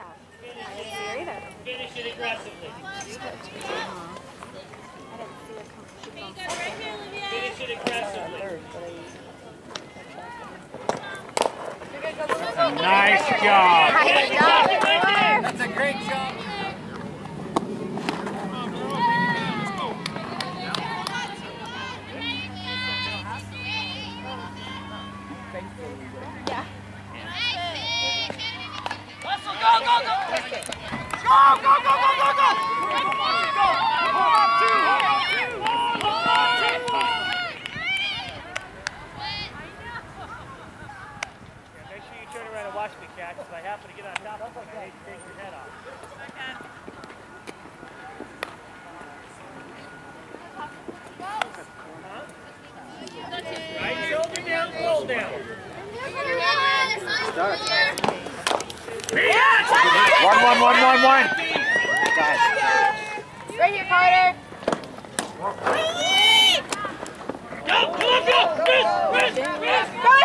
tough. I didn't see her either. Finish it aggressively. I didn't see her come. She was on second. Finish it aggressively. Nice job. Nice job. That's a great job. Go!